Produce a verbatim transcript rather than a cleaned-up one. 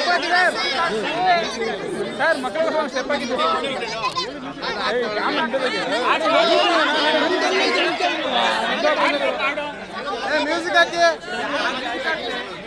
music.